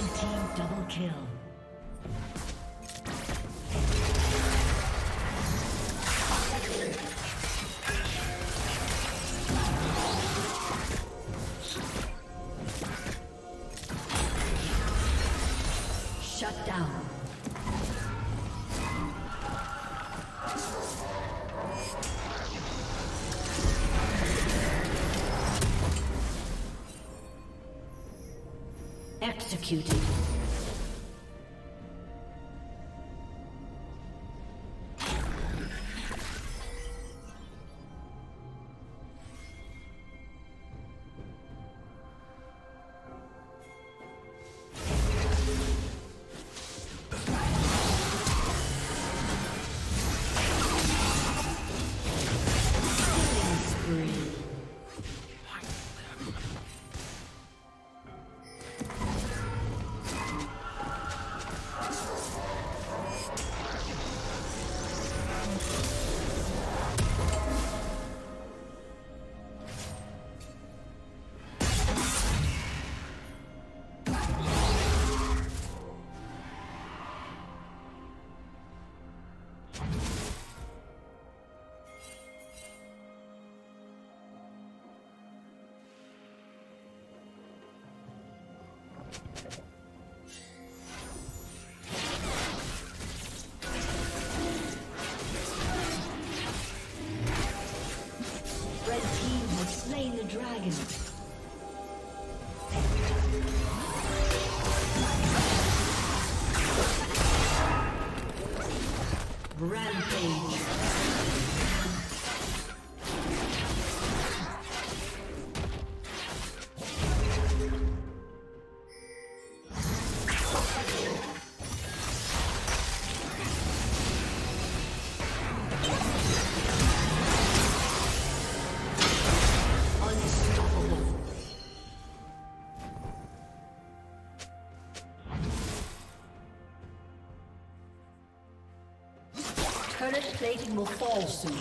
Red team double kill. Executed. Dragon. Rampage. Bone plating will fall soon.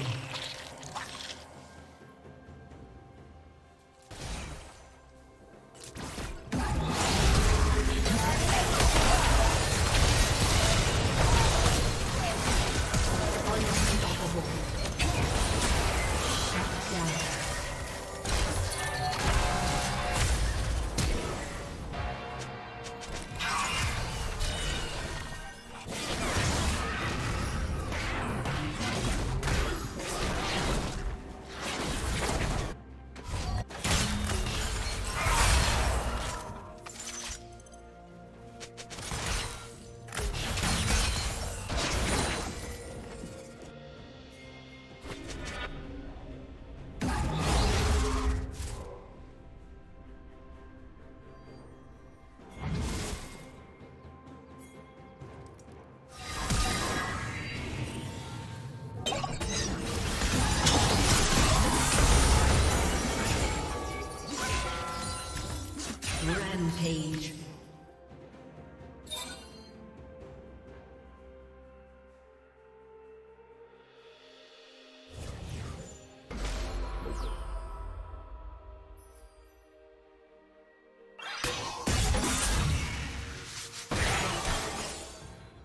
Page.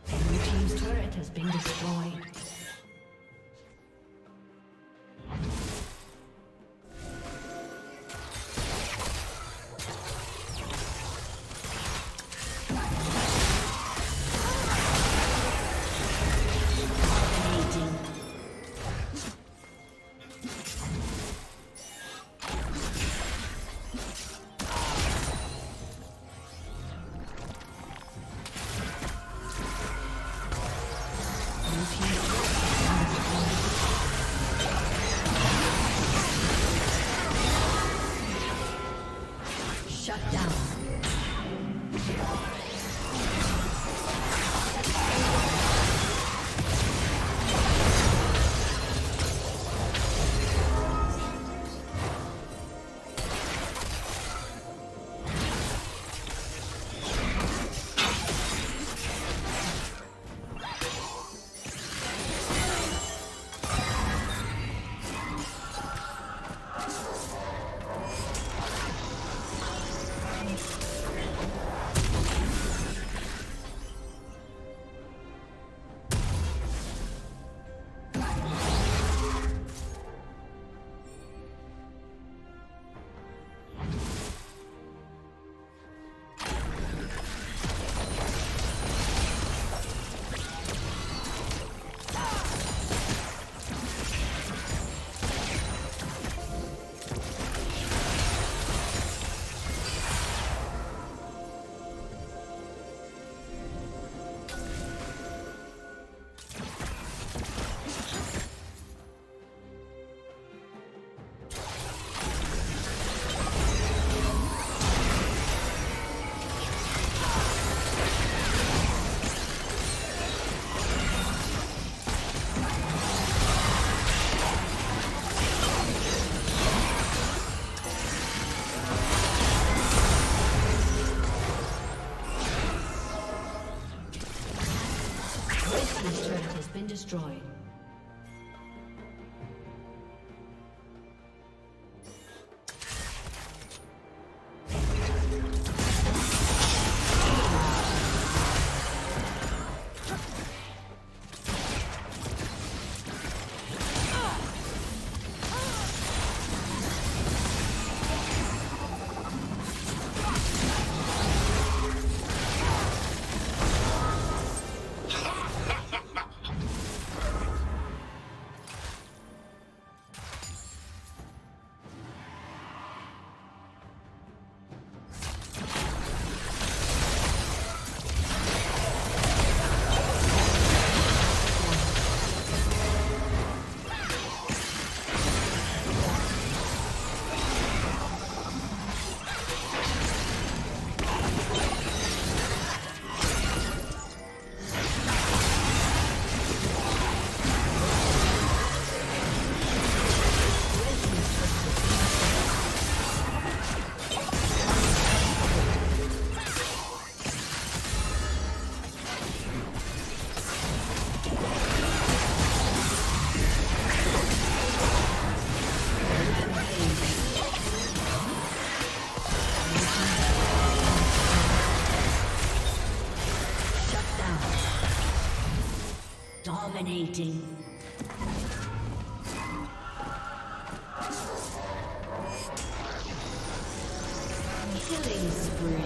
Blue team's turret has been destroyed. Thank you. team's turret has been destroyed. Dominating. Killing spree.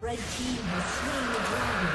Red team has slain the dragon.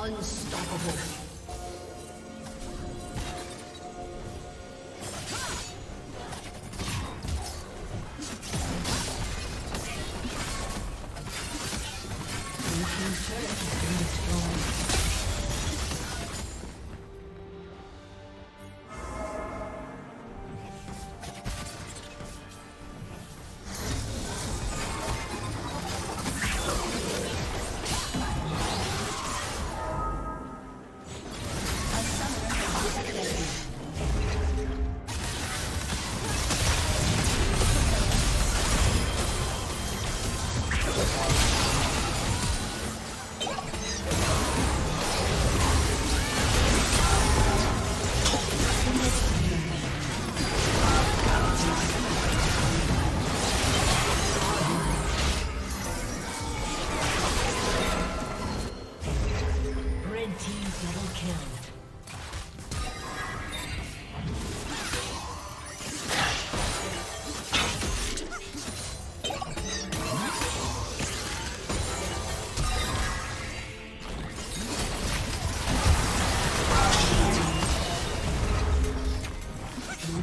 Unstoppable. Blue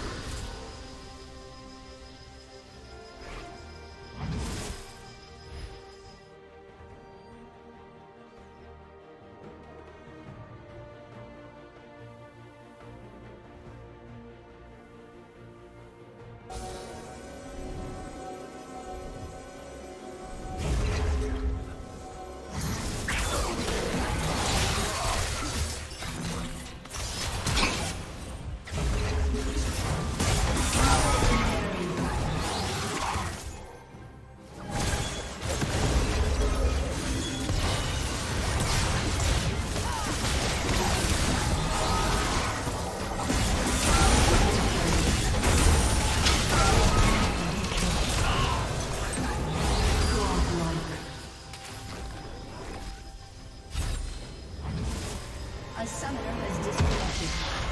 A summoner has disconnected.